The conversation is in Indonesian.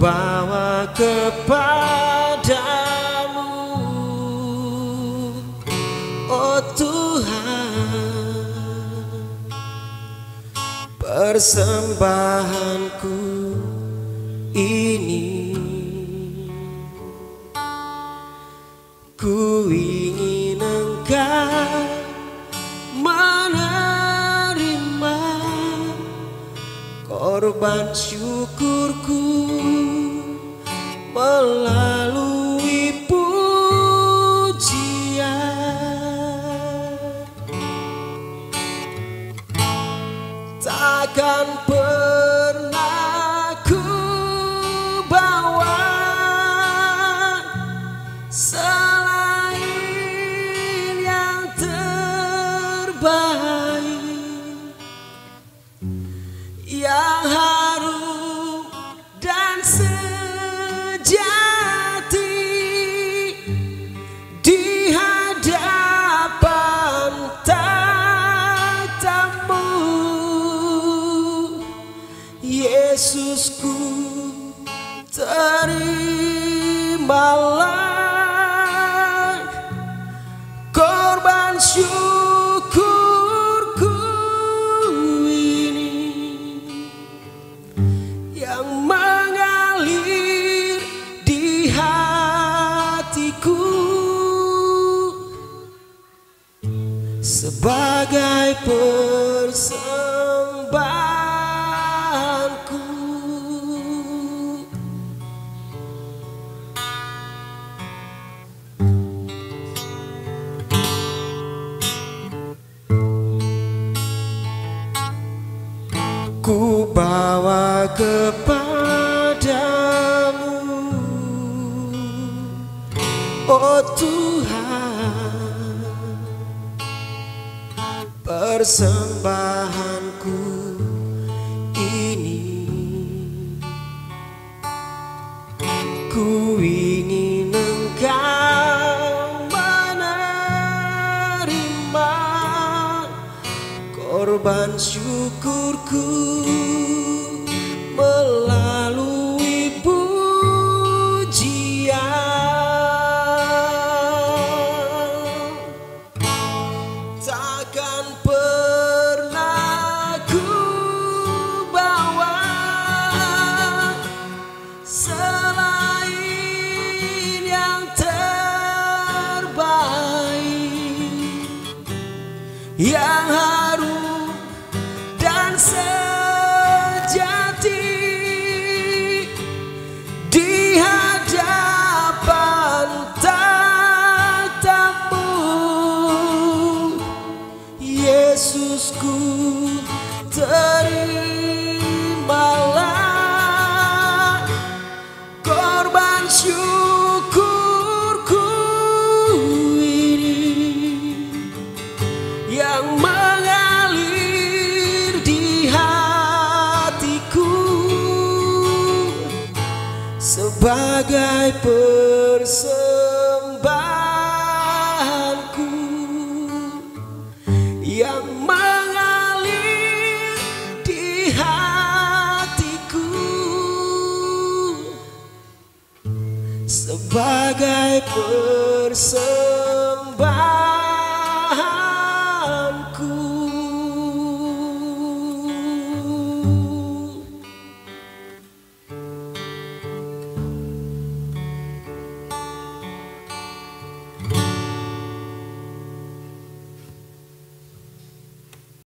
bawa kepadamu, oh Tuhan. Persembahanku ini ku ingin Engkau menerima korban syukurku melalui pujian. Takkan pernah ku bawa selain yang terbaik, yang harum dan sejati di hadapan tatamu, Yesusku, terimalah korban syukurku ini yang mengalir di hatiku sebagai persembahanku. Ku bawa kepadamu, oh Tuhan. Persembahanku ini ku ingin Engkau menerima korban syukurku melalui pujian. Takkan pernah ku bawa selain yang terbaik, yang harum dan sejati di hadapan tatamu, Yesusku, terimalah korban syukurku ini yang mengalir di hatiku sebagai persembahanku yang mengalir di hatiku sebagai persembahan.